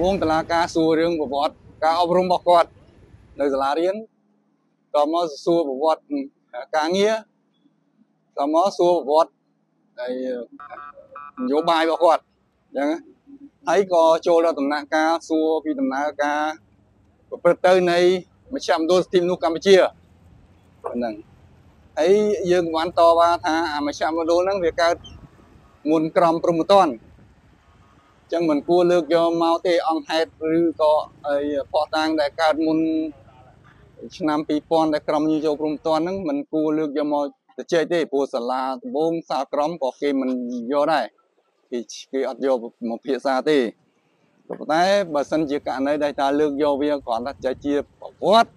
xuống từ là cá xua riêng của vợ cá ông rung bọc quạt nơi là riêng tò mò xua của vợ cá nghĩa tò mò xua của vợ này nhổ bài bọc quạt thấy có cho là tầm nã cá xua vì tầm nã cá của Peter này mới chạm đôi tim nước Campuchia ấy dương quán to ba thà mà chạm đôi năng việc cá nguồn cầm promoton chẳng mình cua lược do máu tê ông hết rư có phọ tang đại ca môn năm pi pon đại cầm như châu prom toàn nắng mình cua lược do máu chơi tê bùa sả la bông sả cầm có khi mình vô đây thì ở vô một phía xa tê có thể bà sân chỉ cả nơi đây ta lược vô bây còn đặt chơi chia bỏ quát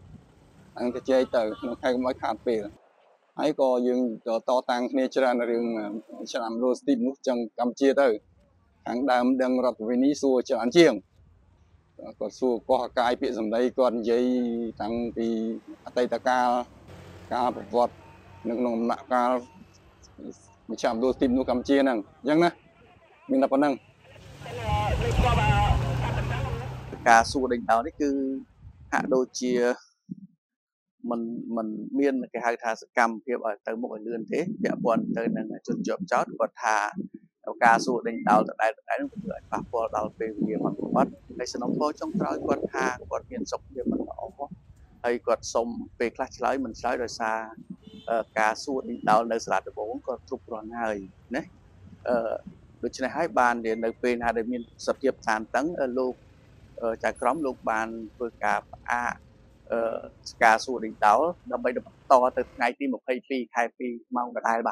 anh ta chơi từ nó hay cũng mới khát về ấy có dương to tang này chưa là riêng làm đôi tim nước trong Campuchia tới hàng đàm đang rập về ní xua cho ăn chiêng còn xua có cái bị dầm đây còn dây tăng thì tây ta ca ca vọt những nồng nặng ca mình chạm đôi tim nó cầm chia năng dăng nè mình là con năng ca xua đỉnh đó đấy cứ hạ đôi chia mình miên cái hai thà sự cầm kia ở tới một người lươn thế địa quần tới năng chuột chuột chót quật thà ca sụ đánh đào tại đây nó cũng được bảo qua đào về việc mà cũng bắt hay sẽ nóng thôi trong trời quật hà quật miền sông việc mình đổ hay quật sông về class lái mình lái rồi xa ca sụ đánh đào nơi sạt bố còn trục còn hơi đấy được trên hai bàn để nơi về hà để miền sập hiệp tàn tấn ở lục trải cắm lục bàn vừa cả a ca sụ đánh đào đã bay được to từ ngày đi một hai phi mong được ai bà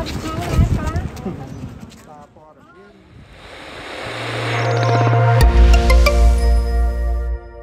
con,